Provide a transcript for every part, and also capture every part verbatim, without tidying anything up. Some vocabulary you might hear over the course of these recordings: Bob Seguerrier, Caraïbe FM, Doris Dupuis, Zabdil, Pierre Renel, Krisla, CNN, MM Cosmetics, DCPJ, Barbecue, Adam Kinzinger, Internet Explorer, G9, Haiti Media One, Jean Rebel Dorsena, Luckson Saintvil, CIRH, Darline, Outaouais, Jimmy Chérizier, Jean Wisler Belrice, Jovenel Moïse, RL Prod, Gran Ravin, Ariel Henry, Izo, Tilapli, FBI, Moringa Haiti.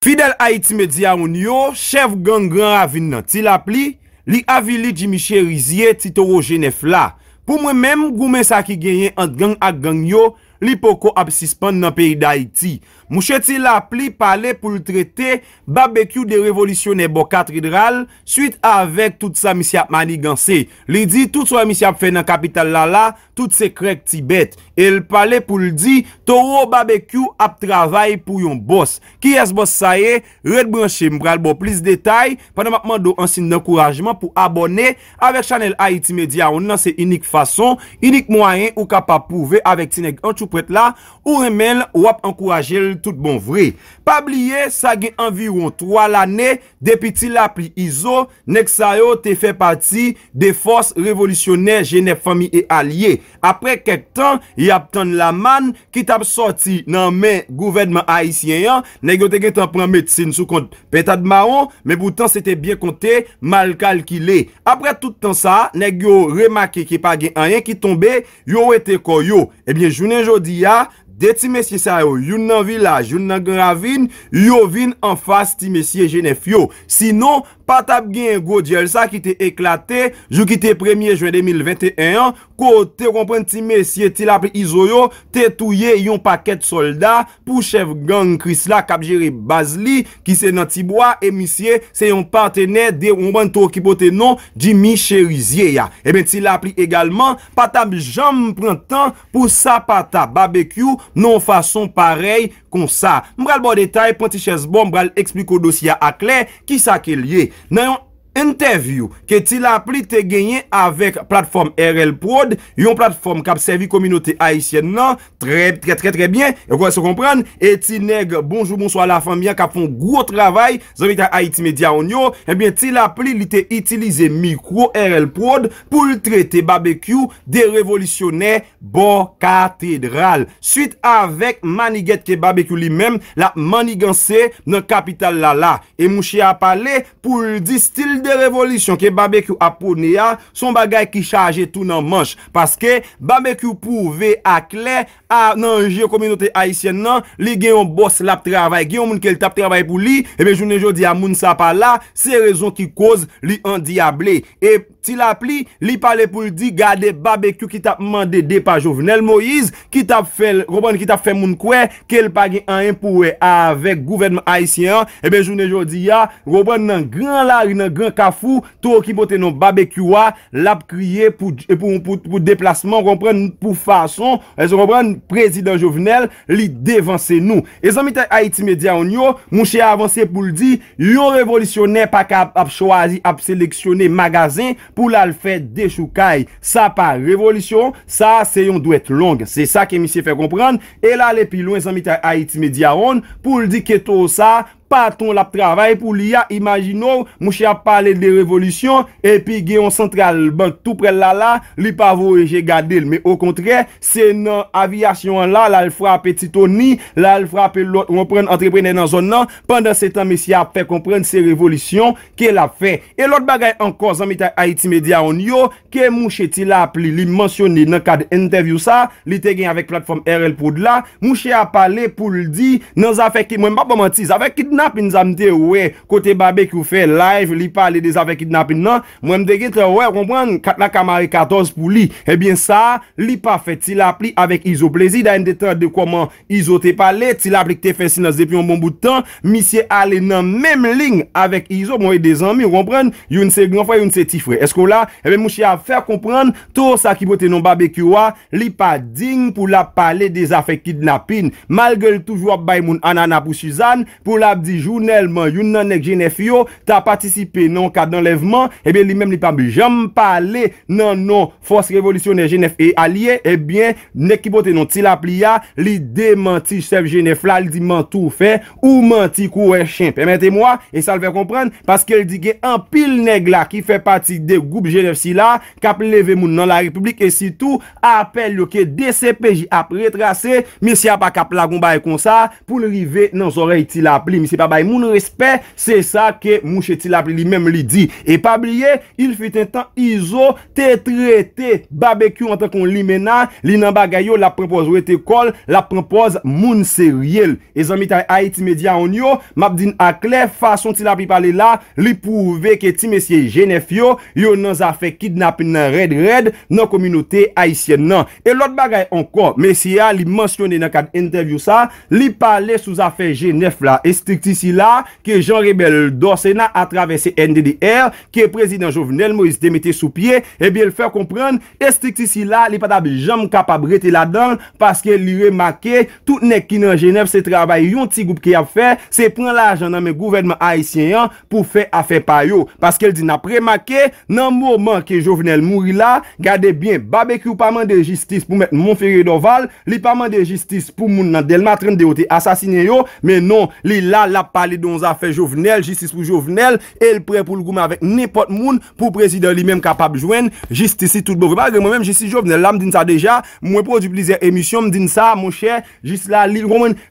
Fidèle Haiti Media One yo, chef gang grand ravine nan ti la pli, li avili Jimmy Chérizier titoro G neuf la. Pour moi même, goumen sa ki genyen ant gang ak gang yo, li poko ap suspend nan pays d'Haïti. Mouche ti la pli pale pou le traiter barbecue de révolutionnaire bo cathédrale suite avec tout sa missi ap manigansé. Li di tout sa missi ap fait nan capital la la, tout se krek Tibet. El pale pou le di toro barbecue ap travail pou yon boss. Ki es boss sa ye? Red branché m'pral bo plus détail pendant m'a mando an signe d'encouragement pour abonner avec Channel Haiti Media One. C'est unique façon, unique moyen ou capable prouver avec ti nèg an tout prête là ou remel ou ap encourager tout bon vrai. Pas oublier ça gagne environ trois l'année depuis ti la pli iso nèg sa yo te fait partie des forces révolutionnaires G neuf famille et alliés. Après quelque temps, y a tant la manne qui t'a sorti nan men gouvernement haïtien, nèg yo te gen tan pran médecine sous compte pétade marron, mais pourtant c'était bien compté, mal calculé. Après tout temps ça, nèg yo remarqué qu'il pas gen rien qui tombé, yo été koyo. Eh bien jounen jodi a de ti mesye sa yo, yon nan village, yon nan gran ravine, yo vin en face ti mesye G neuf yo. Sinon, pas tap gen gwo diel sa qui te éclaté, jou qui te premier juin deux mille vingt et un, kote kompren ti mesye ti la pli izo yo, te touye yon paquet soldat pou chef gang Chris la kap jere Bazli, ki se nan Tibois, et misye, se yon partenaire de Romban to ki pote non, Jimmy Chérizier ya. Et ben ti la pli également, pas tap jam pran tan pou sa pata barbecue, non façon pareille comme ça. M'bral bon détail, prends chaise bon, m'bral explique au dossier à clair qui ça qui lié. Nan yon interview que ti la pli te gagné avec plateforme R L Prod, yon plateforme qui a servi communauté haïtienne nan très très très très bien. Et quoi se comprendre et ti nèg bonjour bonsoir la famille qui a font gros travail, zanvita Haiti Media One yo, et bien ti la pli li te utilisé micro R L Prod pour traiter barbecue des révolutionnaires bon cathédrale. Suite avec maniguette que barbecue lui-même la manigancé dans capitale la la et mouché a parlé pour dire style de révolution que barbecue a prôné son bagay qui charge tout dans manche parce que barbecue prouvé à clair à nan jeu communauté haïtienne nan li gen yon boss la travail gen yon moun kel tap travail pour lui et bien journée jodi a moun sa pa la c'est raison qui cause li endiablé et ti la pli li parle pour dire garder barbecue qui t'a mandé des pas Jovenel Moïse qui t'a fait comprendre qui t'a fait moun kwe qu'elle pa gen rien pour avec gouvernement haïtien et bien journée jodi a comprendre nan grand la nan grand kafou to ki pote non barbecue a l'a crier pour pour pour déplacement comprendre pour façon est-ce comprendre président Jovenel li devance nous et zanmi Haiti Media One yo mon cher avancer pour le dire yon révolutionnaire pas a choisi a sélectionner magasin pour la faire déchoucaille ça pas révolution ça c'est yon doit être longue c'est ça que monsieur fait comprendre et là les plus loin zanmi Haiti Media One pour le dire que tout ça parton la travail pour l'I A, imaginons, mon cher parler de révolution, et puis gen yon central banque tout près là là, li pa voye je gade l, mais au contraire, c'est nan aviation là, la l frappe Titoni, la l frappe l'autre, on prend entrepreneur dans zone là, pendant ce temps, monsieur a fait comprendre ces révolutions qu'elle a fait. Et l'autre bagay encore, zanmi Haiti Media One yo, que mouche ti la pli, li mentionné dans cadre interview ça, li te gen avec plateforme R L Prod là, mouche a parlé pour le dire, dans affaire qui, moi m'a pas menti, avec qui kidnapping zamte ouais côté barbecue fait live li parler des avec kidnapping non moi me dégué ouais comprendre la camari quatorze pour lui et bien ça li pas fait ti la pli avec iso plaisir d'attendre de comment iso te parler ti la pli te fait silence depuis un bon bout de temps monsieur aller dans même ligne avec iso moi des amis comprendre une c'est grand frère une c'est petit frère est-ce que là et bien monsieur a faire comprendre tout ça qui pote non barbecue li pas digne pour la parler des affaires kidnapping malgré toujours bay moun anana pour Suzanne pour la journellement yon nan nèg G neuf yo t'a participé non cadre d'enlèvement et bien lui même li pa jamais parler non non force révolutionnaire G neuf et allié et bien nèg ki pote non ti la plia li démenti chef G neuf là il dit mentou fait ou menti kouè chien permettez-moi et ça le fait comprendre parce qu'elle dit que en pile nèg là qui fait partie des groupes G neuf si là k'ap lever moun dans la République et surtout appel yo que D C P J a retracé monsieur pas k'ap la gon bail comme ça pour river dans oreille ti la pli pas bail moun respect, c'est ça que Moucheti la lui-même lui dit. Et pas oublier, il fut un temps Iso te traité barbecue en tant qu'on limena, li nan bagayo la propose wete kol, la propose moun sérieux. Et amis Haiti Media One yo, m'a dit à clair façon ti la pi parler là, li prouver que ti monsieur G neuf yo, yo nan za fait kidnapping nan red red nan communauté haïtienne nan. Et l'autre bagaille encore, monsieur a li mentionné dans cadre interview ça, li parler sous affaire G neuf là, et strict ici là que Jean Rebel Dorsena a traversé N D D R que président Jovenel Moïse démettait sous pied, et bien le faire comprendre et strict ici là, li pas jamais capable rester là-dedans parce que li remarqué tout nèg qui dans G neuf c'est travail yon petit groupe qui a fait, c'est prendre l'argent dans le gouvernement haïtien pour faire affaire par yo, parce qu'elle dit n'a prémarqué dans moment que Jovenel mouri là, gardez bien barbecue pas mandé justice pour mettre Montferré d'Oval, li pas mandé justice pour moun nan Delma trente-deux assassiné yo, mais non, li là la parler dans affaire Jovenel, justice pour Jovenel, et il prêt pour le gouvernement avec n'importe moun pour président lui-même capable joindre justice tout bon. Moi même justice Jovenel, là me dit ça déjà, moi produit plusieurs émissions, me dit ça mon cher, juste là li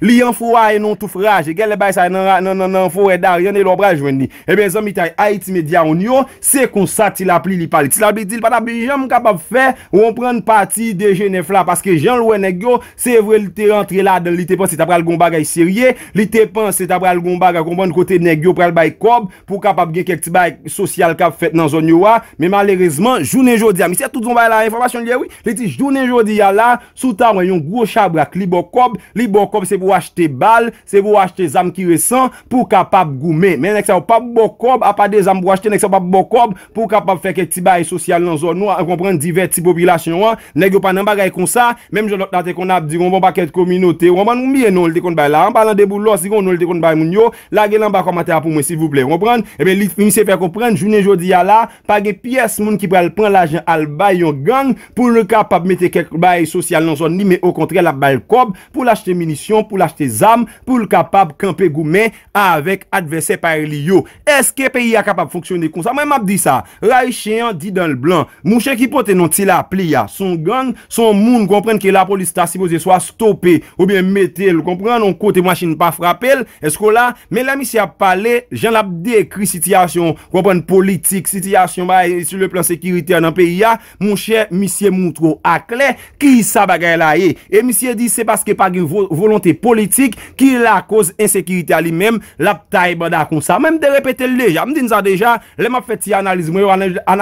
li en foyer non tout frage, et gèl bay ça nan nan nan forêt d'Ariane et l'obra joindre. Et bien zami Haiti Media One yo, c'est comme ça ti la pli li parle. Ti la pli il pas jamais capable faire ou on prend parti de Genève là parce que Jean Louis nèg yo, c'est vrai il t'est rentré là dans il t'est pensé t'as pral gon bagay sérieux, il t'est pensé t'as pral gon bagay comprendre côté nèg yo pral bay cob pour capable gien quelques bagay social qu'a fait dans zone yo, mais malheureusement journée jodi a, c'est tout on bay la information li oui, il dit journée jodi a là sous ta yon gros chabrak li bon cob, li bon cob c'est pour acheter balles, c'est pour acheter zam qui ressent pour capable goumer. Mais n'est ça pas bon cob à pas des zam pour acheter n'est ça pas bon cob pour capable faire quelques bagay social dans zone noire, comprendre divers types population, nèg yo pas nan bagay comme ça, même je l'autre date qu'on a dit on bon paquet communauté, on bon bien non le kon bay là, en parlant de boulot, si on non le kon bay moun yo, la gèl en bas commentaire pour moi s'il vous plaît, comprendre et ben il se faire comprendre journée jodi a là, pas de pièce moun qui pral prendre l'argent al bay yon gang pour le capable mettre quelques bagay social dans zone ni, mais au contraire la bay cob pour l'acheter munitions, pour l'acheter zam, pour le capable camper goumé avec adversaire par lio. Est-ce que pays a capable fonctionner comme ça? Moi m'a dit ça, Raïchien dit dans le blanc, mouche qui pote non ti la pli ya, son gang, son moun comprendre que la police ta supposé soit stoppé ou bien mettez le comprendre on côté machine pas frapper. Est-ce que là mais la monsieur a parlé, Jean l'a décrit situation, comprendre politique, situation sur le plan sécuritaire dans pays a, mon cher monsieur Moutro à clair qui ça bagay là et monsieur dit c'est parce que pas de volonté politique qui la cause insécurité à lui-même, la taille banda comme ça. Même de répéter déjà, me dit ça déjà, les m'a fait analyse, moi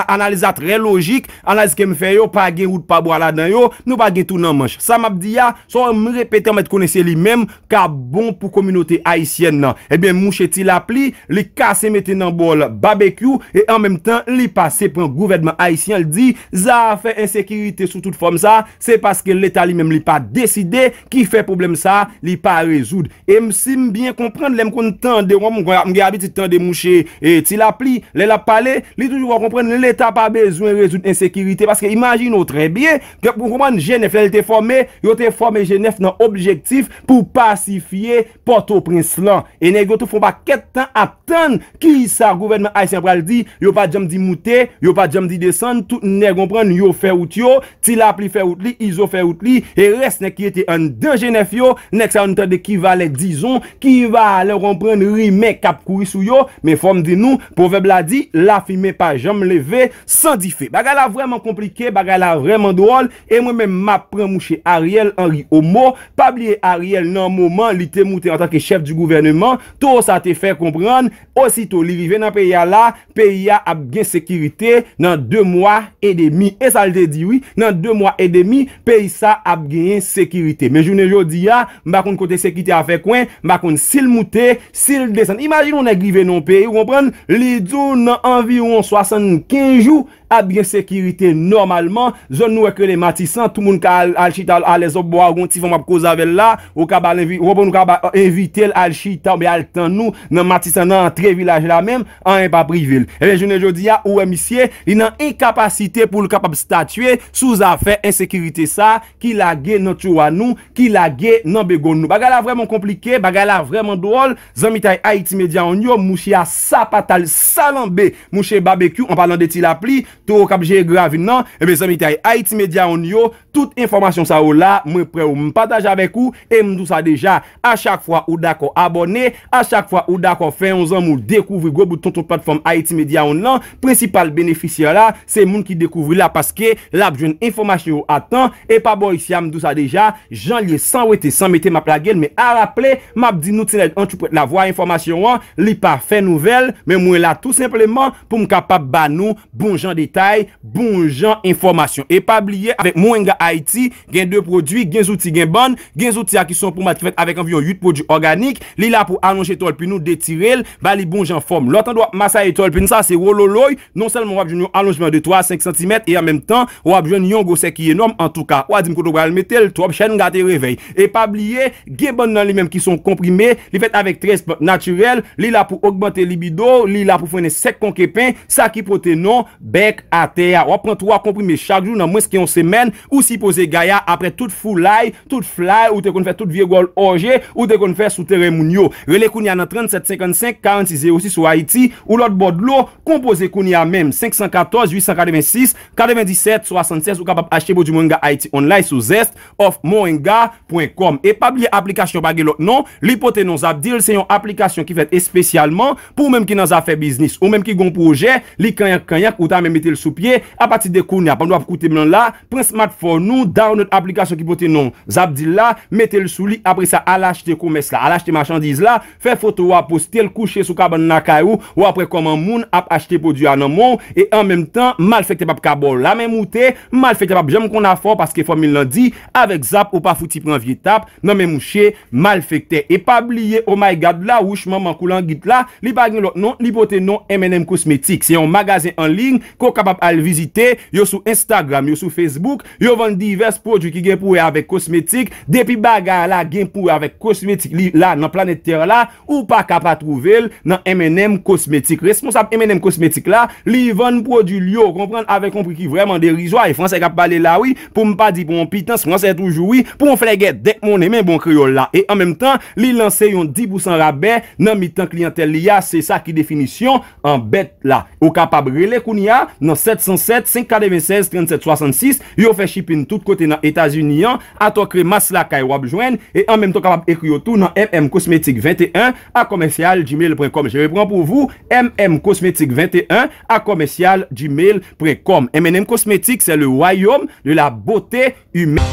analyse très logique, analyse que me fait yo pas gain route pas bois là dedans yo, nous pas gain tout dans manche. Ça m'a dit ya, so me répéter me connaissez lui-même ka bon pour communauté haïtienne nan. Eh bien Moucheti la pli, li casser mettre dans bol barbecue et en même temps li passer pour gouvernement haïtien, il dit ça fait insécurité sous toute forme ça, c'est parce que l'état lui-même li pas décidé qui fait problème ça, li pas résoudre. Et si me bien comprendre, l'aime qu'on tend de moi mon habitude tend de moucher et ti la pli, la parler, li toujours comprendre l'état pas besoin résoudre insécurité parce que imaginez très bien que pour comprendre G neuf elle était formée, il était formé G neuf dans objectif pour pacifier Port-au-Prince là et nèg yo tout font pas quatre temps attendre qui ça gouvernement haïtien pral dit, yo pas jam di monter, yo pas jam di descendre, tout nèg comprendre yo fait out yo, ti la pli fait out li, iso fait out li et reste nèg qui était en dans G neuf yo, nèg ça on tande qui valait disons qui va leur comprendre remake cap courir sou yo, mais faut me dire nous proverbe la dit la fumée pas jamais levé sans diffé. Bagay la vraiment compliqué, bagay la vraiment drôle et moi même m'apprends moucher Ariel Henry au mot, pas oublier Ariel dans moment li té monté en tant que chef du gouvernement, tout ça te fait comprendre aussitôt li rivé dans pays là, pays a bien sécurité dans deux mois et demi et ça le dit oui, dans deux mois et demi pays ça a gagné sécurité. Mais journée jodi a, m'pa konn côté sécurité a fait coin, m'pa konn s'il monté, s'il descend. Imagine on est rivé dans pays, vous comprenez, li dou dans environ soixante-quinze jours à bien sécurité normalement zone nous que les matissants tout monde ka al chita à les bois gon ti font cause avec là au ka ba nous ka inviter al chita mais al temps nous dans matissants dans entrée village là même en pas privé et bien journée jodi a ou monsieur il n'a incapacité pour le capable statuer sous affaire insécurité ça qui la gué dans toua nous qui la gué dans begon nous bagay la vraiment compliqué, bagay la vraiment drôle zami tay Haiti Media on yo mouchi a sapatal salambé mouché barbecue en parlant de ti la pli tout cap grave non et bien amis Haiti Media One yo toute information ça ou là moi prêt ou partage avec vous et m'dou ça déjà à chaque fois ou d'accord abonné abonner à chaque fois ou d'accord fait onze ans ou découvrir gros bouton ton plateforme Haiti Media One là principal bénéficiaire là c'est moun qui découvre là parce que là j'ai une information à temps et pas bon ici am tout ça déjà janvier sans wete sans mettre ma plague mais à rappeler m'a dit nous t'net en tu la voix information li pas fait nouvelle mais moi là tout simplement pour me capable ba nous bon gens détail bon gens information et pas oublier avec Moringa Haiti gain deux produits gain outils gain bonne gain outils qui sont pour ma fait avec environ huit produits organiques li là pour allonger tol puis nous détirer ba li bon gens forme l'autre doit massa et tol puis ça c'est wololoy non seulement on va jouer un allongement de trois à cinq centimètres et en même temps on va jouer un gosset qui est énorme en tout cas on va dire que on va le mettre trop chaîne gâté réveil et pas oublier gain bonne dans les mêmes qui sont comprimés li fait avec treize naturel li là pour augmenter libido li là pour freiner sec conquépin ça qui pote non bec à terre on prend trois comprimés chaque jour dans moins qu'une semaine ou si poser gaia après toute foulaille toute fly ou te qu'on fait toute vieille gol orgé ou te qu'on fait sous terrain mounio relé kounya dans trente-sept cinquante-cinq quarante-six zéro six sur Haïti ou l'autre bord de l'eau composé kounya même cinq un quatre huit huit six neuf sept sept six sept ou capable acheter pour du Moringa Haiti online sur zest of moringa point com et pas oublier application bagé l'autre non l'hypothèse non Zabdil c'est une application qui fait spécialement pour même qui dans affaire business ou même qui gon projet li kanyak kanyak ou ta même mettre le sous pied à partir de kounya pendant coûter blanc là prend smartphone nous dans notre application qui porte non Zabdil là mettez le sous lit après ça à l'acheter commerce là à l'acheter marchandise là fait photo à poster le coucher sous cabane na kayou ou après comment moun a acheter produit à nan moun et en même temps mal fait pas kabol la même outé mal fait pas j'aime qu'on a fort parce que famille l'a dit avec zap ou pas fouti prend vieux tape non même mouché mal fait et pas oublier oh my god là ouche maman coulant git là li pa gen l'autre non li pote non M M Cosmetics c'est un magasin en ligne qu'on capable à visiter yo sur Instagram yo sur Facebook yo vend divers produits qui gen pour avec cosmétique depuis bagarre la gen pour avec cosmétique li là dans planète terre là ou pas capable trouver dans M M Cosmetics responsable M M Cosmetics là li vend produit yo comprendre avec compris qui vraiment dérisoire et français qui parler là oui pour me pas dire pour un pitance français toujours oui pour on fléguer dès mon aimé bon créole là et en même temps li lancer un dix pour cent rabais dans mi-temps clientèle là c'est ça qui définition en bête là au capable relé kounia dans sept zéro sept cinq neuf six trois sept six six yo fait shipping tout côté dans États-Unis à toi masse la kay wap joindre et en même temps capable écrire tout dans M M Cosmetics vingt et un à commercial gmail point com je reprends pour vous M M Cosmetics vingt et un à commercial gmail point com M M Cosmetics c'est le royaume de la beauté humaine.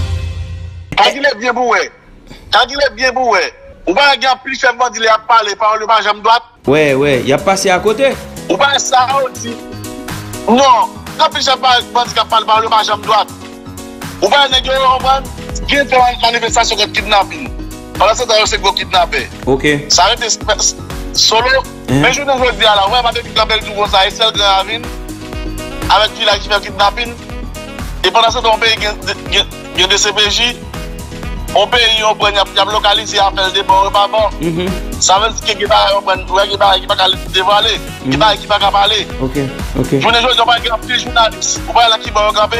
Quand il est bien boué, quand il est bien boué, ou pas il y a plus de monde qui a parlé par le jambe droite. Ouais, ouais, il a passé à côté. Ou pas ça aussi. Non, quand plus de monde qui a parlé par le jambe droite. Ou pas il y a une manifestation de kidnapping. Pendant ce temps, c'est que vous kidnappez. Ok. Ça a été solo. Mais je ne veux dire à la ouais, madame Kidnappel, tout le ça, et celle de la ville, avec qui la qui fait kidnapping. Et pendant ce temps, on paye des C P J, on paye, on prend, on a localisé, on fait des bons repas. Ça veut dire qu'il y a des gens qui vont aller, qui vont aller, qui vont aller. Ok, ok. Je ne veux pas dire plus journaliste, ou pas là qui va regarder.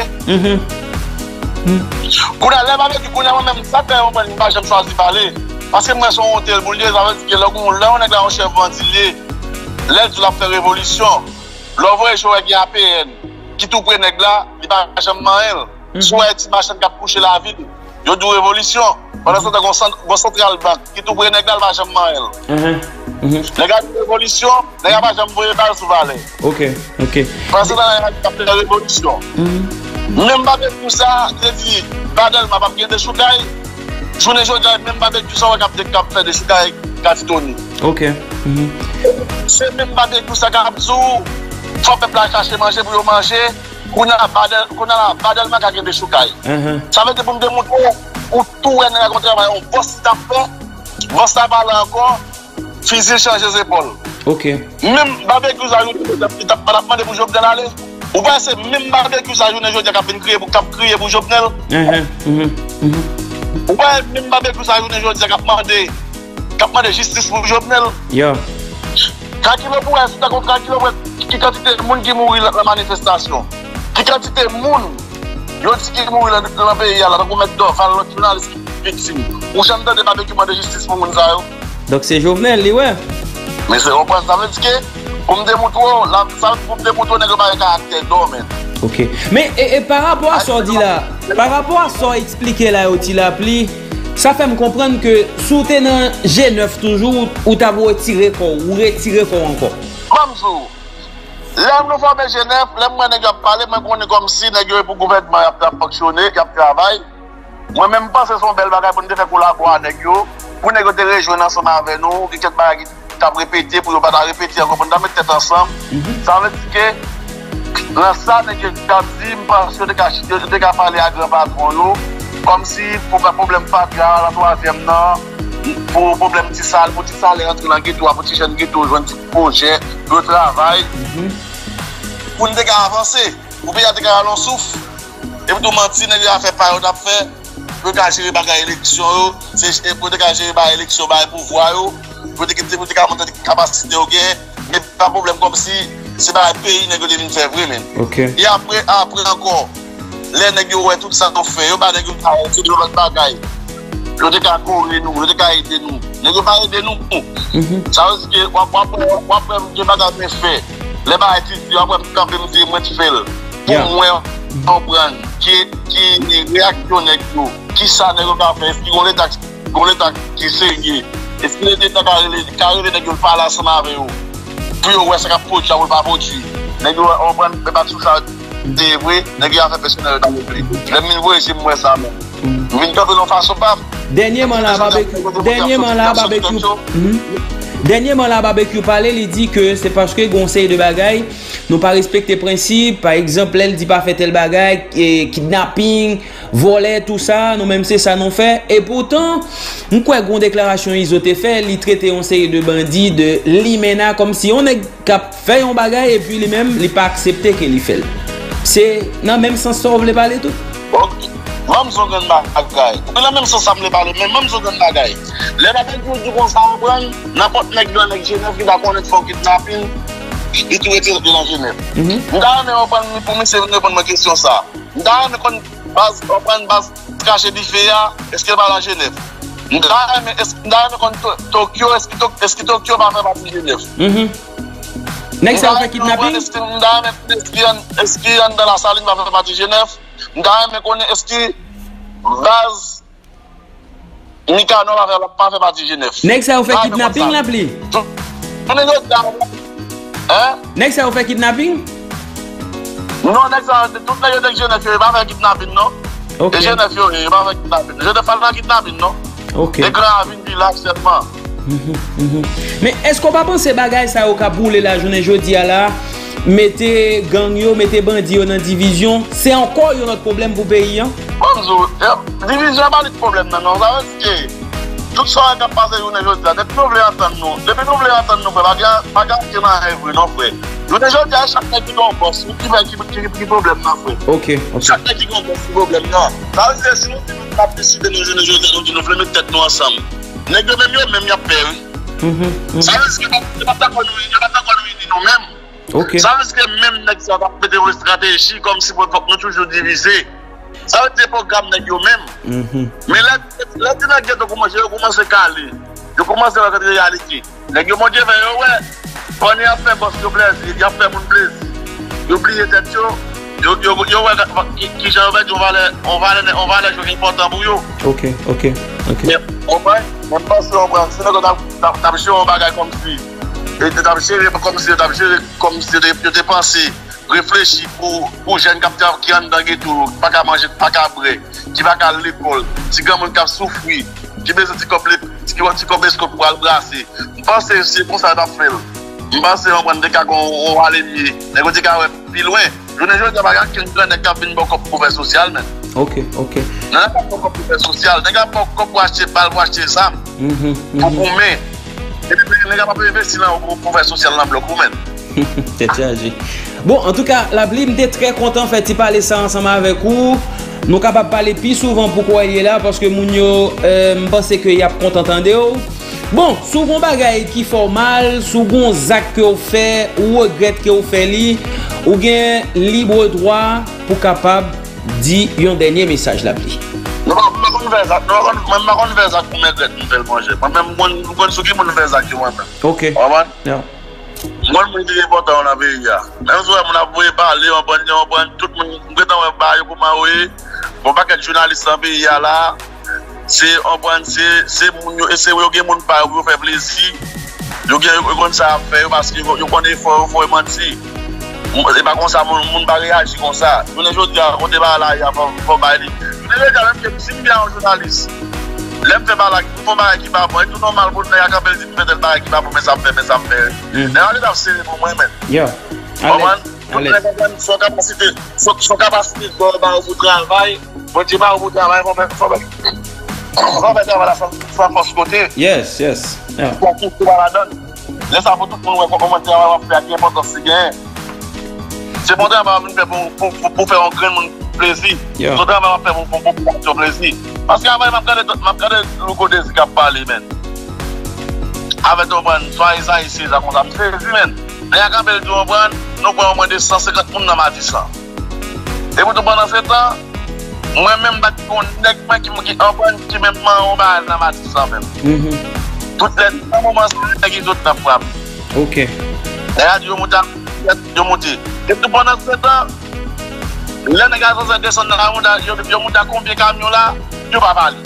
Quand on a l'air du gouvernement, même ça, on ne peut pas choisir de parler. Parce que moi, je suis honte, ça veut dire que là, on est là, un chef ventilé, l'aide de la révolution, l'envoi est joué avec A P N. Qui tout prenne là, il n'y a pas de mal. Soit il y a une machine qui a couché la ville, il y a une révolution. Pendant ce temps, il y a une centrale banque. Qui tout prenne là, il n'y a pas de mal. Les gars de révolution, il n'y a pas de mal sur la vallée. Ok, ok. Pendant ce temps, il y a une révolution. Même pas avec tout ça, je dis, Badel m'a pas gagné des choucailles. Je ne joue même pas avec tout ça, on a capté des choucailles Gatitoni. Ok. C'est même pas avec tout ça, Gabzou. Faut peuple à chercher manger pour manger, qu'on a la badel ma qui a des choucailles. Ça veut dire pour me démontrer où tout est dans le contraire, on bosse d'abord, bosse d'abord encore, physique changer les épaules. Ok. Même barbecue ça joue, t'as pas demandé pour Jovenel aller. Ou bien c'est même barbecue ça joue, les gens qui ont crié pour crier pour Jovenel. Ou bien même barbecue ça joue, les gens qui ont demandé, qui ont demandé justice pour Jovenel. Yeah. Quand il veut pour elle, c'est un contrat qui veut pour elle. Qui quantité de monde qui mourit dans la manifestation? Qui quantité de monde qui mourit dans le pays? Là, donc mettre d'or, faire le journaliste victime. Ou j'aime pas des documents de justice pour mon zaïo. Donc c'est Jovenel, lui, ouais. Mais c'est reprendre ça veut dire que pour me démontrer, ça pour me démontrer n'est pas un caractère d'or, mais. Ok. Mais et, et par rapport à ce dit là, par rapport à ce expliqué là, au-delà, Ça fait me comprendre que soutenant G neuf toujours, ou t'as retiré corps, ou retiré corps encore. Mamzou, l'homme nous forme G neuf, l'homme moi n'a parlé, moi qu'on est comme si n'a pas pour gouvernement qui a fonctionné, qui a travaillé. Moi-même, pense que c'est un bel bagage pour nous faire collaborer avec nous, pour nous rejoindre ensemble avec nous, qui quelque bagage t'a répété, pour ne pas répéter encore, pour nous mettre tête ensemble. Ça veut dire que. Dans ça, je suis parce que je parlé à grand patron, comme si pour un problème patria, la troisième an, pour un problème petit sale, pour petit sale, rentrer dans le ghetto, pour petit jeune ghetto, un petit projet, de travail. Pour nous avancer, pour nous faire un souffle. Et pour nous mentir, nous avons fait par on a fait, pour nous gérer les élections, pour nous gérer les élections, pour nous pouvoir, pour nous faire des capacités au guerre, mais pas de problème comme si. C'est pas un pays qui devine faire vrai. Et après, après encore, les négos, tout ça qu'on fait, ils ne peuvent pas faire de notre bagaille. Ils ne peuvent pas courir nous, ils ne peuvent pas aider nous. Ils ne peuvent pas aider nous. Ça veut dire que, après, je ne peux pas faire. Les bagailles, après, je ne peux pas dire, moi, je fais. Pour moi, comprendre qui est réactionné avec nous, qui ça ne peut pas faire, est-ce qu'on est à qui sérieux, est-ce qu'on est à carré les négos parlent ensemble avec eux. Oui, ouais, c'est un produit, on va produire. Les gens on prend des bâtiments des vrais, les gens ont fait personnel dans le prix. Les mille vrais, c'est moi ça. Une table de façon pas. Dernièrement là, barbecue, dernièrement là, barbecue, dernièrement là, barbecue parlait, il dit que c'est parce que conseil de bagaille, nous pas respecter principe. Par exemple, elle dit pas faire tel bagaille, kidnapping, voler, tout ça. Nous même c'est ça non fait. Et pourtant. Nous avons une déclaration isoté fait, ils traitent un série de bandits, de l'Imena, comme si on est fait un bagage et puis lui-même, il n'a pas accepté qu'il fait. C'est dans le même sens que vous voulez parler tout. Moi, je suis un bagage. Dans le même sens que vous voulez parler, mais moi, je suis un bagage. Les bagages qui nous disent qu'on prend, n'importe quel gars avec Genève qui va connaître son kidnapping, il est retiré de la Genève. Nous avons une question. Nous avons une base cachée du F E A, est-ce qu'elle va à la Genève? Nous avons Tokyo, est-ce que Tokyo va faire partie de Genève? Nous avons kidnapping. Est-ce que dans la salle va faire partie de Genève? Nous avons est-ce que base Nicanor va faire partie de Genève? Nous avons fait kidnapping la pli. Nous avons fait kidnapping? Non, nous avons fait toute la Genève de Genève, il va faire kidnapping, non? Et Genève, il va faire kidnapping. Je ne fais pas kidnapping, non? Ok. C'est grave, une village seulement. Mais est-ce qu'on va penser bagay ça au Kaboul et la journée jeudi à la mettez gang yo, mettez bandit yo dans division, c'est encore un autre problème pour pays hein? Bonjour. Division pas de problème non, non, ça veut dire que tout ça qui a passé journée jeudi là, depuis nous voulons attendre nous, depuis nous voulons attendre nous, bagay bagay qui dans rêve non frère. Journée jeudi à chaque nèg qui gon boss, qui va qui problème non frère. OK. Chaque nèg qui gon boss problème non. Ça veut dire si nous la décider de nous aujourd'hui, nous voulons mettre tête nous ensemble. Nous même même a perdu. Ça risque de ne pas nous nous-mêmes. Ça risque même de stratégie comme si nous toujours divisés. Ça veut dire programme nous-mêmes. Mais là, nous commence à caler. Je commence à regarder la réalité. Nous disons, ouais, on est à faire parce que plaisir, on a fait pour plaisir. Oubliez tête. Yo yo yo qui j'en vais on va on va on va les jouer important pour yo. OK, OK, OK. On va on passe on prend c'est notre tabcher on bagage comme si et tabcher comme si tabcher comme si de penser réfléchir pour pour jeune capteur qui rentre dans ghetto pas qu'à manger pas qu'à bré qui va à l'école si grand monde qui souffrir qui besoin petit comme qui va petit comme est-ce qu'on pourra le brasser. Je pense c'est pour ça qu'on fait. Je pense qu'on prend des cas qu'on va aller mieux. Les gars qui plus loin. Je ne veux pas qu'il y ait une cabine pour faire social. Ok, ok. Nous n'avons pas de social. Nous n'avons pas pour acheter pas pour acheter ça. Pour comer. Et puis, nous n'avons pas de investir pour faire social dans le bloc. C'est chargé. Bon, en tout cas, la Blim est très content de parler ça ensemble avec vous. Nous sommes capables de parler plus souvent pourquoi il est là. Parce que Mounio pense qu'il y a content d'entendre. Bon, souvent, bagaille qui font mal, souvent, zac que vous faites ou regrette que vous faites. Ou bien libre droit pour capable dire un dernier message là bas. Non, on ne fait ça. On ne fait ça pour mettre une nouvelle manger. Même moi, je suis qui me fait ça qui m'entend. Ok. Moi, je me dis important on a vu hier. Même si on a voulu parler, on prend, on prend tout le monde. On prend dans le bar, on prend au bar. On pas que journaliste en pays là. c'est en c'est mon et c'est où il y a mon pas vous faire plaisir. Yo gen yo kon sa faire parce que yo connaît fort fort menti. C'est pas comme ça mon monde pas réagir comme ça. Nous aujourd'hui on te parle là avant pour parler. Nous déjà même que si bien un journaliste. L'aime te parler pour parler qui va pas tout normal pour faire capable de faire parler qui va pour mais ça fait mais ça fait. Non, allez dans c'est pour moi même. Yo. Allez. Son capacité, son capacité de travail, bon tu vas au travail pour faire. On va mettre la force côté. Yes, yes. Yeah. Laissez-moi tout le monde commenter à faire l'importance de gagner. C'est pour faire un grand plaisir. C'est pour faire un grand plaisir. Parce qu'avant, je regardais le côté qui a parlé. Avec un soin ici, ça compte à me faire. Mais quand je dis que nous avons moins de cent cinquante personnes dans ma vie. Et pour tout pendant ce temps, moi-même, je suis qui qui même dans ma vie. Tout le moment, c'est qui d'autre n'a pas. Ok. Et là, je monte. Je monte. Et tout pendant ce temps, les négociations sont descendus. Je monte à combien de camions là, je ne vais pas parler.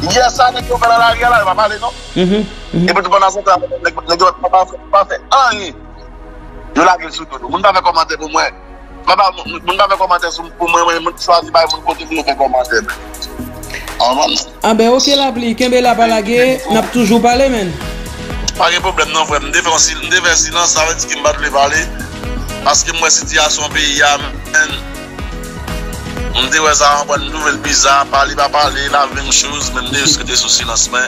Il y a ça, je ne vais pas parler, je ne vais pas parler, non? Et tout pendant ce temps, les gens ne vont pas faire rien. Je la gueule sur tout. Vous ne pouvez pas commenter pour moi. Vous ne pouvez pas commenter pour moi. Vous ne choisissez pas pour continuer à commenter. Ah ben ok la pli, quand elle a parlé, n'a toujours parlé même. Pas de problème non frère, je devais un silence, ça veut dire qu'il m'a pas parler. Parce que moi situation pays, je me disais ça, on une nouvelle bizarre, parler, pas parler, la même chose, même si je suis sous silence, mais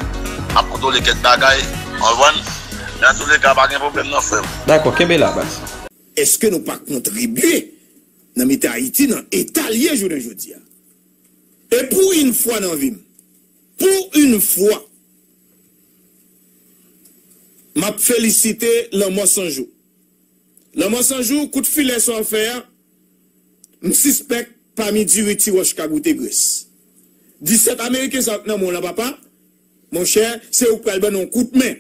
à côté les quelques bagailles, on voit, dans tous les cas, pas de problème non frère. D'accord, qu'est-ce que la base? Est-ce que nous pas contribuer dans Haïti, dans l'État lié jour d'un jour? Et pour une fois dans la vie, pour une fois, m'a félicité l'amour sans jour. L'amour sans jour, coup de filet sans faire, me suspecte parmi du riti roche kagoute Grèce. dix-sept Américains sont dans mon papa, mon cher, c'est au pral ben un coup de main.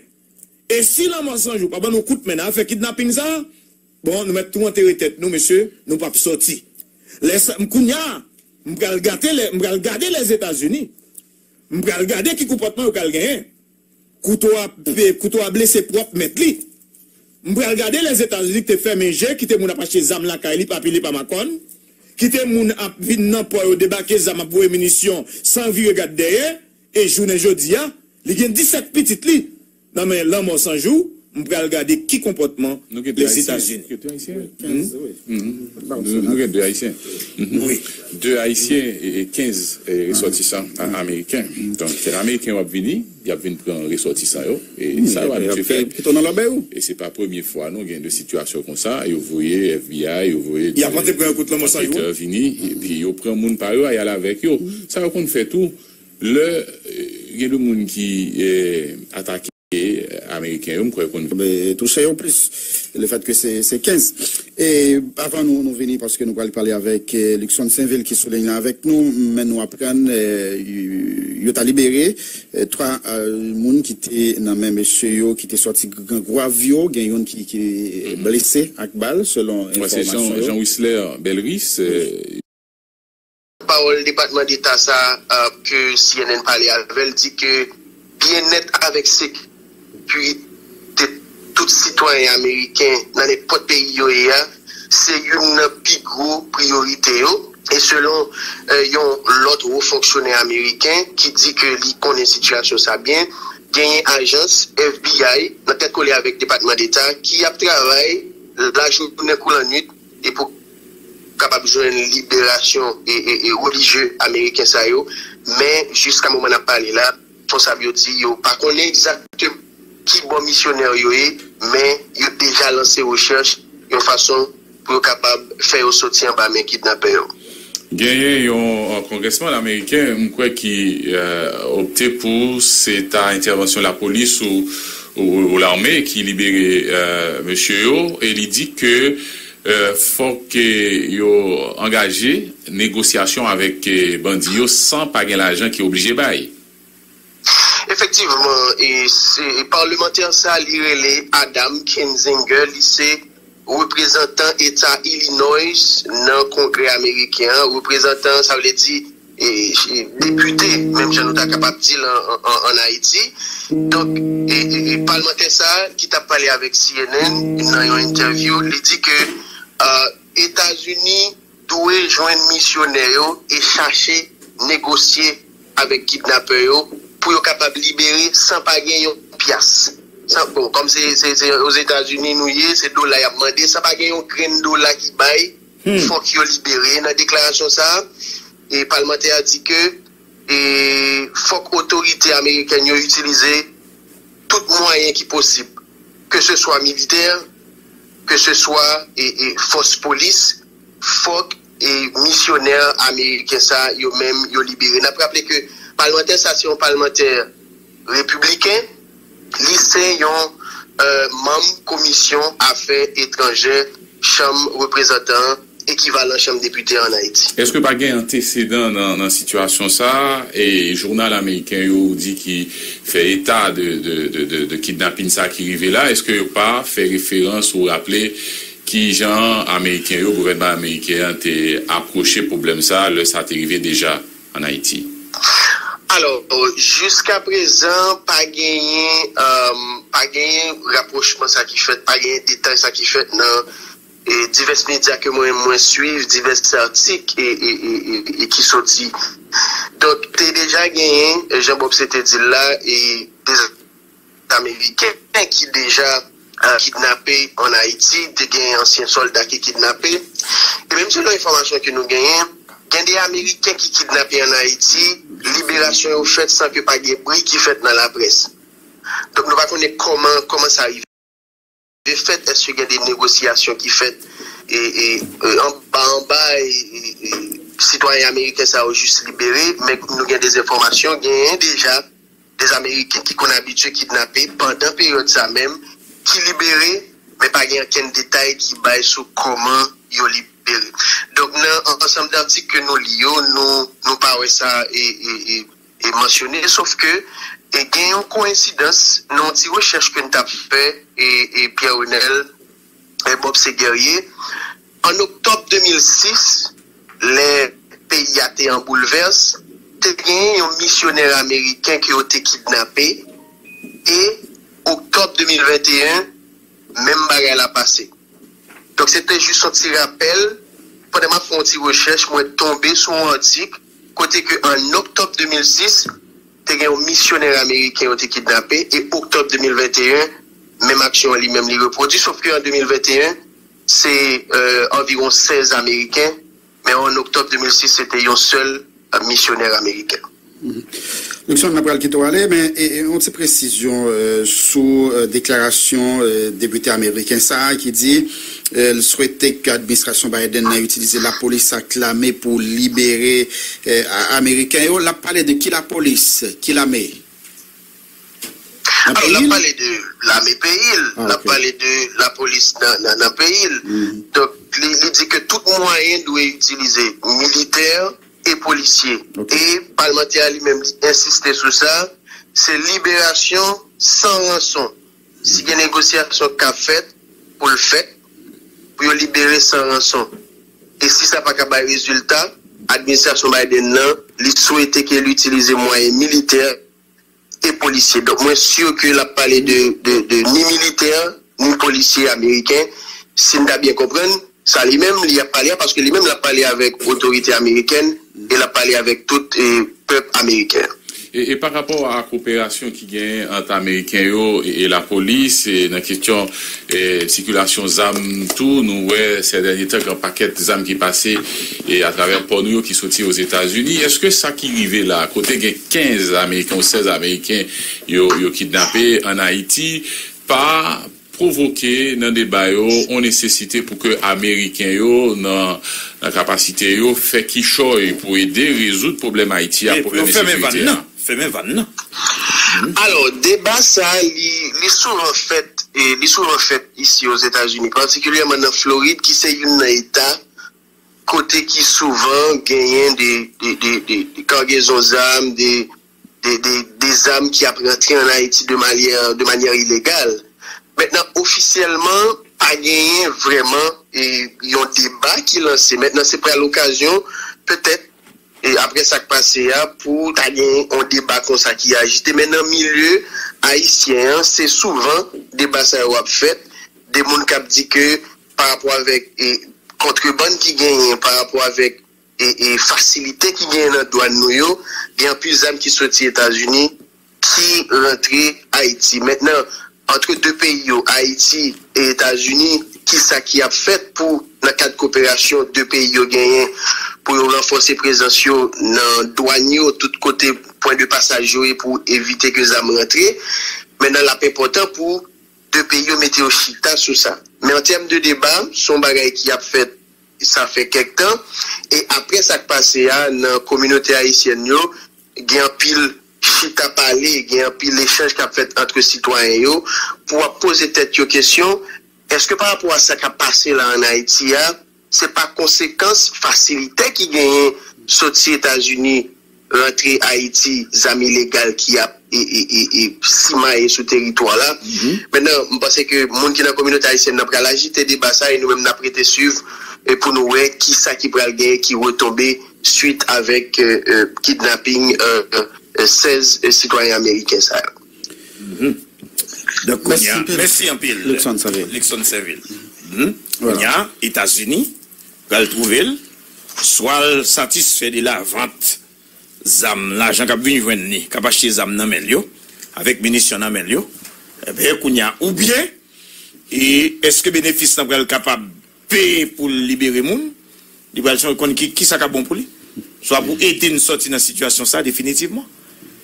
Et si l'amour sans jour, pas ben un coup de main, a fait kidnapping ça, bon, nous mettons tout en tête, nous, monsieur, nous pas sorti. Laisse m'kounya. Je vais regarder les États-Unis. Je vais regarder qui comportement vous avez gagné. Couteau à blessé propre, mettre li. Je vais regarder les États-Unis qui ont fait mes jets, qui ont acheté Zam la Kaili, Papili, Pamakon, qui ont fait débarquer Zam pour les munitions sans vie regarder derrière. Et journée jeudi, il y a dix-sept petites li. Non mais là, moi, sans jour, je vais regarder qui comportement les États-Unis. Nous avons deux Haïtiens. Oui. Deux Haïtiens et quinze ressortissants américains. Donc, les Américains ont venu, ils ont venu prendre ressortissants. Et ça, et c'est pas la première fois, nous avons des situations comme ça. Ils ont voyé F B I, ils ont voyé. Ils ont pris un coup de la mensonge. Ils ont venu, et puis ils ont pris un monde par eux, ils allaient avec eux. Ça, on fait tout. Le, il y a le monde qui est attaqué. Et américains, on croit qu'on peut toucher en plus, le fait que c'est quinze. Et avant nous, nous venons parce que nous allons parler avec Luckson Saintvil qui souligne avec nous, mais nous apprenons, il a libéré trois personnes qui étaient dans même monsieur, qui étaient sortis grave, il y en a qui est blessé avec balle, selon information. Jean Wisler Belrice. Parole département d'État, ça, que C N N parlait avec elle, dit que bien net avec ses. Puis, tout citoyen américain dans les quatre pays, c'est une plus grosse priorité. Et selon euh, l'autre haut fonctionnaire américain qui dit que lui connaît la situation, ça bien, il y a une agence F B I, dans tête collée avec le département d'État, qui a travaillé la journée ou la nuit et pour capable de une libération et, et, et religieux américain. Ça yo. Mais jusqu'à moment où on a parlé là, responsable yo dit yo pas connaît exactement qui bon missionnaire yo est, mais yo déjà lancé recherche de façon pour capable faire au soutien par mes kidnappeurs. Gagné un congressman américain quoi qui euh, opté pour cette intervention de la police ou, ou, ou l'armée qui libérait euh, monsieur yo et il dit que Euh, faut que yo engagé négociation avec bandits sans pas gagner l'argent qui est obligé bail. Effectivement, et, et parlementaire ça, il est Adam Kinzinger, lycée représentant État Illinois dans le Congrès américain, représentant, ça veut dire, et, et député, même je nous t'a capable de dire en, en, en Haïti. Donc, et, et, et parlementaire ça, qui t'a parlé avec C N N, dans une interview, il dit que euh, États-Unis doivent joindre missionnaires et chercher, négocier avec kidnappeurs pour être capable de libérer sans pas gagner une pièce. Bon, comme c'est aux États-Unis, nous y est, c'est dollars qui a demandé, sans pas gagner une graine de dollars qui baille, il faut qu'ils soient libérés. Dans la déclaration, ça, et parlementaire a dit que il faut que l'autorité américaine utilise tout moyen qui est possible, que ce soit militaire, que ce soit et, et force police, faut et missionnaire américain ça yo même yo libéré. N'a pas rappelé que parlementaire ça c'est un parlementaire républicain, lycée yon euh, membre commission affaires étrangères, chambre représentant équivalent chambre député en Haïti. Est-ce que pas gain antécédent dans dans situation ça et journal américain yo dit qui fait état de de de de, de kidnapping ça qui arrivé là, est-ce que pas fait référence ou rappeler qui gens américains, le gouvernement américain a approché problème ça, le ça est arrivé déjà en Haïti? Alors, jusqu'à présent, pas gagné, euh, pas gagné rapprochement ça qui fait, pas gagné détail ça qui fait dans divers médias que moi moi suivre, divers articles et, et, et, et qui sont dit. Donc, t'es déjà gagné, Jean-Bob s'était dit là, et des Américains qui déjà Uh, kidnappé en Haïti, des anciens soldats qui kidnappés. Et même selon l'information que nous gagnons, il y a des Américains qui kidnappés en Haïti, libération au fait sans que pas de bruit qui fait dans la presse. Donc nous ne connaissons pas comment, comment ça arrive. De fait, est-ce qu'il y a des négociations qui faites et, et, en bas, en bas, et, et, et, citoyens américains ça a juste libéré, mais nous gagnons des informations, gagnons déjà des Américains qui sont habitués à kidnapper pendant période ça même, qui libéré, mais pas il y a aucun détail qui baille sur comment ils ont libéré. Donc, dans ensemble d'articles que nous lions, nous nous parlons ça et, et, et, et mentionné, sauf que il y a une coïncidence, nous avons une recherche que nous avons fait, et, et Pierre Renel et Bob Seguerrier. En octobre deux mille six, les pays étaient en bouleverse, il y a un missionnaire américain qui a été kidnappé, et octobre deux mille vingt et un, même bagarre a passé. Donc c'était juste un petit rappel. Pendant ma fait une petite recherche, moi tombé sur un article côté que en octobre deux mille six, t'es un missionnaire américain qui a été kidnappé et octobre deux mille vingt et un, même action lui-même les reproduit. Sauf que en deux mille vingt et un, c'est euh, environ seize Américains, mais en octobre deux mille six, c'était un seul missionnaire américain. Luckson, n'a pas le quitté aller, mais on te précision euh, sous euh, déclaration euh, député américain ça qui dit euh, il souhaitait que l'administration Biden n'a utilisé la police acclamée pour libérer euh, américain. On a parlé de qui la police, qui la met? Alors, on a parlé de l'armée pays, on a parlé de la police dans le pays. Mm. Donc, il dit que tout moyen doit utiliser militaire et policiers. Okay. Et parlementaire lui-même insisté sur ça, c'est libération sans rançon. Si il y a une négociation qui a fait, pour le fait, pour libérer sans rançon. Et si ça n'a pas qu'à résultat, l'administration Biden n'a souhaité qu'elle utilise moyens militaires et policiers. Donc, moi, je suis sûr qu'elle a parlé de, de, de ni militaires, ni policiers américains, si on a bien compris. Ça lui-même, il a parlé, parce que lui-même, il a parlé avec l'autorité américaine, et il a parlé avec tout le peuple américain. Et, et par rapport à la coopération qui gagne entre Américains et, et la police, et dans la question de circulation des armes, tout, nous voyons ces derniers temps un paquet d'armes qui passait et à travers pour nous qui sortit aux États-Unis. Est-ce que ça qui arrive là, côté que quinze Américains ou seize Américains sont kidnappés en Haïti, pas provoquer dans des bails on nécessité pour que américains yo dans la capacité yo fait qui choy pour aider résoudre problème Haïti à problème sécurité. Alors débat ça il souvent fait et il souvent fait ici aux États-Unis particulièrement en Floride qui c'est un état côté qui souvent gagne des des des des cargaisons d'armes des des des armes qui apprennent en Haïti de manière de manière illégale. Maintenant, officiellement, pas gagné vraiment et il y a un débat qui lancé. Maintenant, c'est pas l'occasion, peut-être, et après ça qui passe, pour gagner un débat comme ça qui est agité. Mais dans le milieu haïtien, c'est souvent débat ça a fait. Des gens qui disent que par rapport avec et contrebande qui gagne, par rapport avec et, et facilité qui gagne dans la douane, il y a plus d'âmes qui sortent des États-Unis qui rentrent à Haïti. Maintenant, entre deux pays, Haïti et États-Unis, qui ça qui a fait pour, dans le cadre de coopération, deux pays gagnent pour renforcer la présence dans la douane, tout côté point de passage pour éviter que les âmes rentrent. Maintenant, la paix est importante pour deux pays mettre au chita sur ça. Mais en termes de débat, son bagage qui a fait, ça fait quelque temps. Et après ça qui passe, dans la communauté haïtienne, il y a un pile chita parlé, il y a un pile échange qui a fait entre citoyens yo, pour poser tête aux questions. Est-ce que par rapport à ça qui a passé là en Haïti, c'est pas conséquence, facilité qui gagne, sortir États-Unis, rentrer Haïti, amis légaux qui a et, et, et, et simaye sur ce territoire-là. Mm-hmm. Maintenant, je pense que les gens qui sont dans la communauté haïtienne n'ont pas l'agité des débats et nous-mêmes n'avons prêté suivre pour nous voir qui ça qui pourrait gagner, qui retomber suite avec euh, euh, kidnapping euh, euh, seize euh, citoyens américains. Ça. Mm-hmm. Donc, merci, a, merci en pile. Luckson Saintvil. Luckson Saintvil. Mm-hmm. Voilà. États-Unis, va le trouver, soit satisfait de la vente. Zam l'argent qui a venu vendre ni qui a acheté zam nan men yo avec munitions nan men yo eh bien kounya ou bien et est-ce que bénéfice nan pral capable payer pour libérer moun di pral son kon ki ki ça ka bon pour lui soit pour aider une sortie dans situation ça définitivement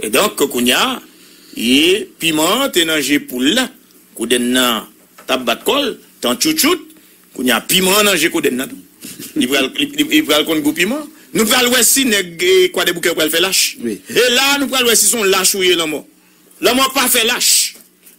et donc kounya et piment et nan jé pou la kou den nan tap bat kol tan chouchout kounya piment nan jé kou den nan di pral di pral kon gou piment. Nous prenons le si nèg quoi des bouquets pour faire lâche. Oui. Et là, nous prenons le si son lâche ou yé l'amour. L'amour pas fait lâche.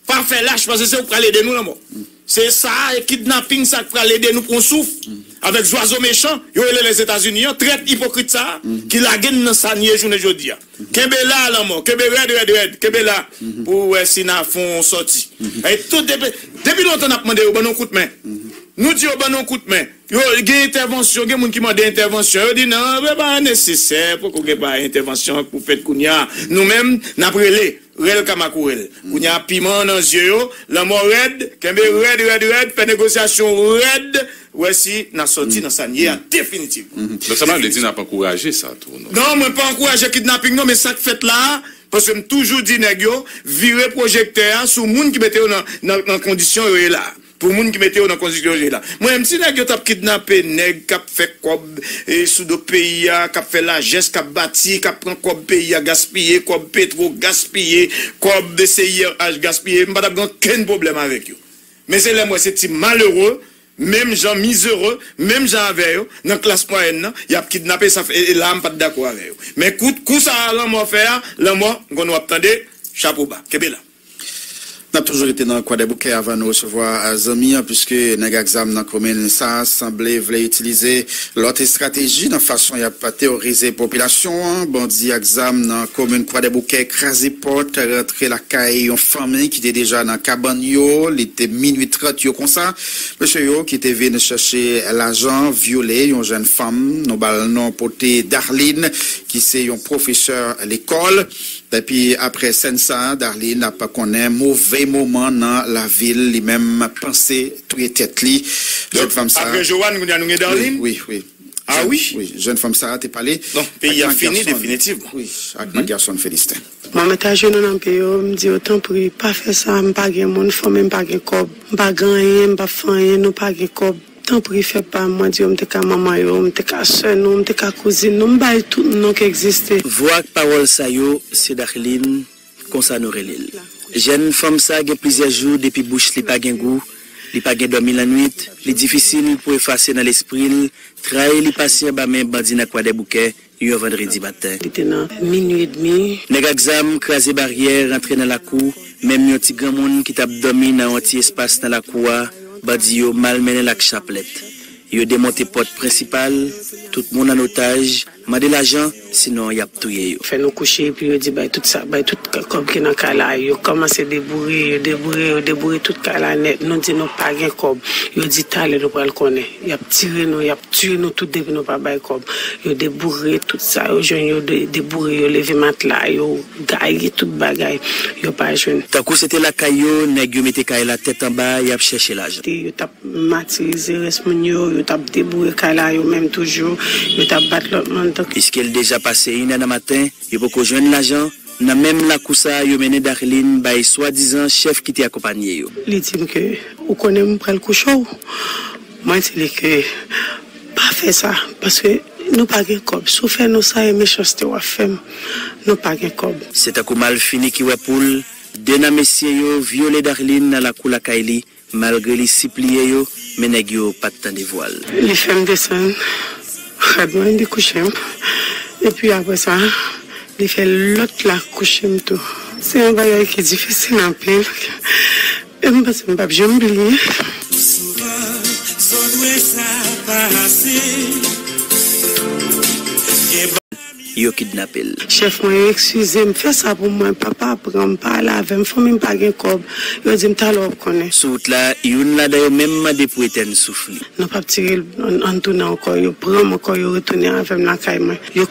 Pas fait lâche parce que c'est pour aller de nous l'amour. Mm. C'est ça, et kidnapping, ça pour aller de nous pour souffle. Mm. Avec les oiseaux méchants, ils ont les États-Unis, traite hypocrite ça, mm. qui la gagne dans sa nier journée aujourd'hui. Mm. Kebela l'amour, Kebela red, red, red, Kebela, mm. pour si nous font sorti. Mm. Et tout, depuis, depuis longtemps, on a demandé au bon coup de main. Mm. Nous disons, ben, on coûte, mais, yo, il y a intervention, il y a des gens qui m'ont dit intervention, ils disent, non, ben, pas nécessaire, pourquoi il n'y a pas d'intervention, pour faire Kounia. Nous-mêmes, n'a brûlé, rel kamakourel. Kounia, piment dans les yeux, l'amour red, kembe red, red, red, fait négociation red, ouais, si, n'a sorti dans sa nière, définitivement. Donc, ça m'a dit, n'a pas encouragé ça, tout, non? Non, moi, pas encouragé kidnapping, non, mais ça que fait là, parce que je toujours dit, négio, virer projecteur, sous moun qui mettait dans condition, là. Pour les gens qui mettent dans la constitution là. Moi-même, si les gens qui ont kidnappé, les gens qui ont fait sous le pays, qui ont fait la geste, qui ont bâti, qui ont pris le pays, gaspillé, qui ont pétro, gaspillé, qui ont C I R H, gaspillé, je n'ai pas aucun problème avec eux. Mais c'est là, moi, c'est malheureux, même gens miséreux, même gens avec eux, dans la classe moyenne, ils ont kidnappé, et là, je ne suis pas d'accord avec eux. Mais écoute, coup ça, l'amour faire, l'amour, on va attendre, chapeau bas, qu'est-ce que là? Nous avons toujours été dans le coin des bouquets avant de recevoir Zamia, puisque nous avons dans la commune, ça semblait utiliser l'autre stratégie, de façon à théoriser la population. Bandit examen dans la commune, coin des bouquets, écraser porte, rentrer la caille, en famille qui était déjà dans la cabane, il était minuit trente, comme ça. Monsieur Yo, qui était venu chercher l'agent, violé, une jeune femme, nous avons porté Darline, qui est un professeur à l'école. Et puis après Sensa, Darline n'a pas connu un mauvais moment dans la ville, les mêmes pensées, tout est tête li. Jeune femme ça. Après Joanne, nous avons Darline? Oui, oui. Ah oui? Oui, jeune femme ça, t'es parlé. Non, pays a fini définitivement. Oui, avec ma garçon Félistin. Moi, je suis jeune dans pays, je me dis autant pour ne pas faire ça, je ne pas gagner mon femme, je ne pas gagner cob, je ne pas gagner, je ne pas faire rien, je ne pas gagner cob. Tant pour y faire pas, moi, je suis ma maman, je suis ma soeur, je suis ma cousine, je suis tout le monde qui existe. Voir que parole ça, c'est Darline, concernant l'île. Jeune femme, ça, il y a plusieurs jours, depuis bouche, il n'y a pas de goût, il n'y a pas de dormir la nuit, il est difficile pour effacer dans l'esprit, trahir les patients, mais bandit n'a pas de bouquet, il y a vendredi matin. Il était minuit et demi. Les examens, craser barrière, rentrer dans la cour, même un petit grand monde qui tape dormi dans un petit espace dans la cour. Badi yo malmené la chapelette. Yo démonté porte principale, tout le monde en otage, Mandez l'argent, sinon il y a tout. Fait nous coucher, puis on dit, bah, tout ça, bah, tout comme qui n'a qu'à là, il commence à débourer, débourer, débourer, tout qu'à la net, nous disons, nous pas de cob, il dit, t'as le droit de le connaître, il a tiré nous, il a tué nous, tout depuis nous pas de cob, il a débourré tout ça, il a débourré, il a levé matelas, il a gaillé tout bagaille, il a pas jeune. Tant que c'était la caillou, il a mis la tête en bas, il a cherché l'argent. Il a matérisé, il a débourré, il a même toujours, il a battu l'autre monde. Puisqu'elle déjà passé une heure du matin, il faut rejoindre l'agent. N'a même la coussa, yo mené Darline by soi-disant chef qui t'a accompagné. Il dit que vous connaissez mon prêt le couchou. Moi, je dis que pas faire ça parce que nous pas de cob. Souffert nous ça et méchanceté ou femme, nous pas de cob. C'est un coup mal fini qui est poule. Deux na messieurs yo violé Darline dans la coula Kaili malgré les six pliés yo, mais nèg yo pas de temps de voile. Les femmes descendent. Redouane de coucher. Et puis après ça, il fait l'autre la coucher. C'est un bagage qui est difficile en plein. Et moi, je ne vais pas oublier. Yo kidnappel. Chef, moi, excusez, me fais ça pour moi. Papa, prends pas la veine, faut même pas gagner cob. Yo dit me talop connaît. Sout là, youn là d'ailleurs même des prétendants souffle. Non pas tirer en tournant encore, yo prend encore yo retourner avec la caille moi. Yo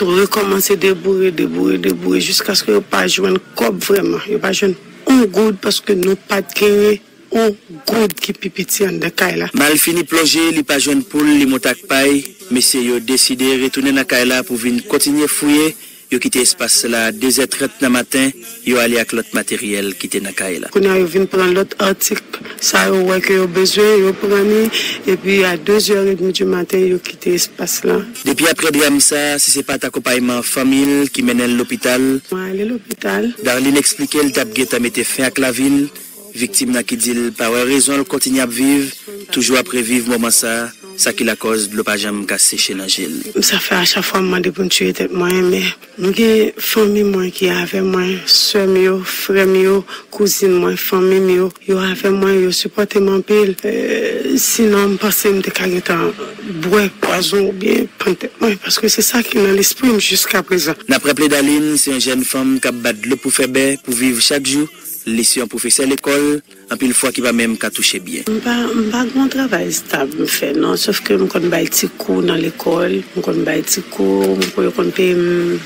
recommencer débourer, débourer, débourer jusqu'à ce que yo pas joindre cob vraiment. Yo pas joindre un good parce que nous pas gagner. On goûte qui pipiti en de Kaila. Mal fini plonger, li pa jeune poule, li montak paille, mais c'est yo décidé retourner na Kaila pour venir continuer fouiller. Yo quitté espace là deux heures trente na matin, yo aller avec l'autre matériel qui était na Kaila. Qu'on a venir prendre l'autre article, ça yo ouais que yo besoin, yo prendre et puis à deux heures trente du matin, yo quitté espace là. Depuis après drame ça, si c'est pas accompagnement famille qui mène à l'hôpital. Ouais, l'hôpital. Darline expliquait le tap guetta mettait fin à la ville. Victime n'a qui dit par raison elle continue à vivre toujours après vivre moment ça ça qui la cause de le pajam cassé chez l'angèle. Ça fait à chaque fois moi de pour tuer tête moi mais nous gain famille moi qui avec moi sœur mio frère mio cousine moi famille mio yo avec moi yo supporter mon pile sinon passer me te boire poison bien parce que c'est ça qui dans l'esprit jusqu'à présent. D'après Darline, c'est une jeune femme qui bat le pour faire bien pour vivre chaque jour. Laissez un professeur à l'école, un peu une fois qu'il va même qu'à toucher bien. Je n'ai pas de travail stable, non, sauf que je connais un petit cours dans l'école, je connais un petit cours, je connais un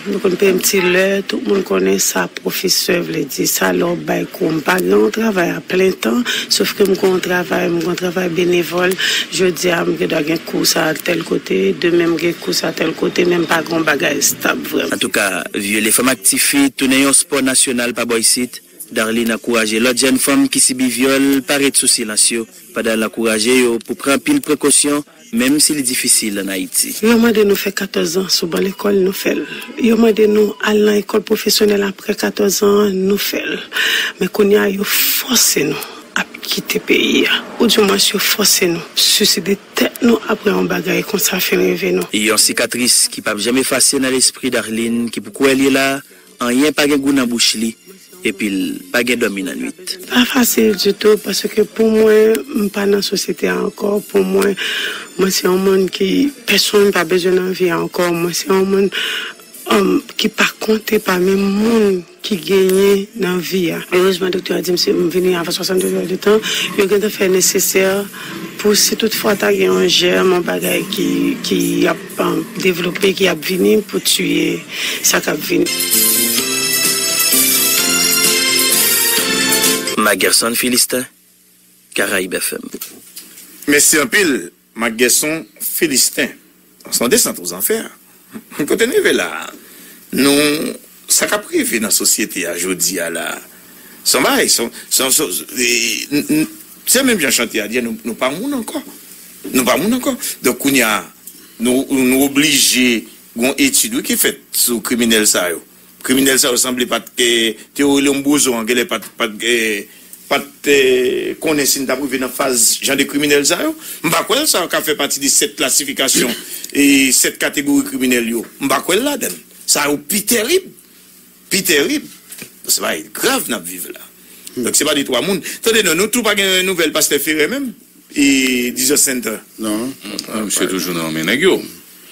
petit leurre, tout le monde connaît ça, professeur, je dis ça, leur bail cours. Pas de travail à plein temps, sauf que je connais un travail, je travail bénévole, je dis à je dois avoir un cours à tel côté, demain je dois un cours à tel côté, même pas de travail stable. En tout cas, vieux les femmes actives, tournez un sport national par Boycite. Darline a encouragé l'autre jeune femme qui subit viol, paraît sous silencieux. Pendant l'encourager pour prendre pile précaution, même s'il est difficile en Haïti. Yo mande nous fait quatorze ans, sous l'école nous fait. Yo mande nous à l'école professionnelle après quatorze ans, nous fait. Mais qu'on y a yo forcé nous à quitter le pays. Ou du moins yo forcé nous, suicider tête nous après un bagage qu'on s'en fait rêver nous. Il y a une cicatrice qui peut jamais effacer dans l'esprit Darline, qui pourquoi elle est là, en rien pas de goût dans bouche li. Et puis, pas de dormir la nuit. Pas facile du tout, parce que pour moi, je ne suis pas dans la société encore. Pour moi, moi c'est un monde qui, personne n'a besoin d'en vie encore. Moi, c'est un monde um, qui n'est pas compté parmi les monde qui gagne dans la vie. Heureusement, le docteur a dit que je suis venu avant soixante-deux heures de temps. Je vais faire le nécessaire pour si toutefois tu as un germe, un bagage qui, qui a um, développé, qui a venu pour tuer ça qui a venu. Ma garçon Philistin, Caraïbe F M. Merci en pile, ma garçon Philistin. On s'en descend aux enfers. Côté nous là, nous, ça qu'a privé dans la société aujourd'hui à la. Son bail, son. C'est même bien chanté à dire, nous ne pas moun encore. Nous pas moun encore. Donc, on y a, nous nous obligés, une étude qui fait sous criminel ça. Criminel ça ressemble pas que théorie l'ombozo en gueule pas pas pas connaissance d'arriver dans phase genre de criminel ça m'pa quoi ça qui fait partie de cette classification et cette catégorie criminelle yo m'pa quoi là dedans ça au pi terrible pi terrible c'est pas grave n'a vivre là donc c'est pas des trois monde attendez nous tout pas une nouvelle pasteur Ferré même et dix heures center non c'est toujours dans Menegio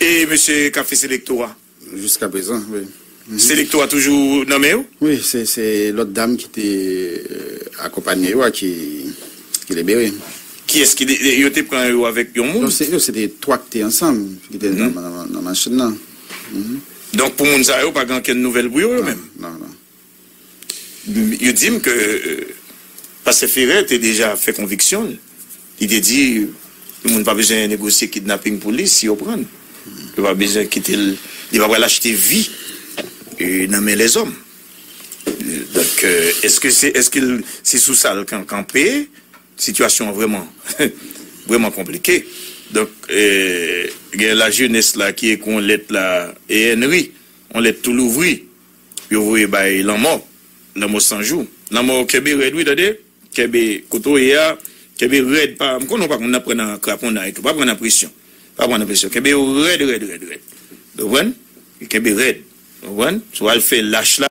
Et monsieur qui a fait sélectorat? Jusqu'à présent, oui. Sélectorat toujours nommé? Oui, c'est l'autre dame qui était accompagnée, qui est libérée. Qui est-ce qui était pris avec un monde? C'était trois qui étaient ensemble, qui étaient dans ma chaîne. Donc pour Mounsa, il n'y a pas grand-chose de nouvelle pour eux-mêmes? Non, non. Ils disent que Pasteur Ferret a déjà fait conviction. Il a dit qu'il n'y a pas besoin de négocier kidnapping police si on prend. Il n'y a pas besoin de quitter. Il va falloir acheter vie et nommer les hommes. Donc, est-ce que c'est est-ce que c'est sous ça le campé? Situation vraiment, vraiment compliquée. Donc, il y a la jeunesse là qui est qu'on l'aide là, et Henry, on l'aide tout l'ouvrir. Puis vous voyez, bah, il en mort, il en mort sans jour. Il en mort, Kébé Red, oui, d'ailleurs, Kébé Kotoya, Kébé Red, pas, on ne peut pas prendre un crapon, on ne peut pas prendre la pression. Pas prendre la pression. Kébé Red, Red, Red, Red. Vous voyez? Kébé Red. Vous voyez? Soit elle fait lâche là.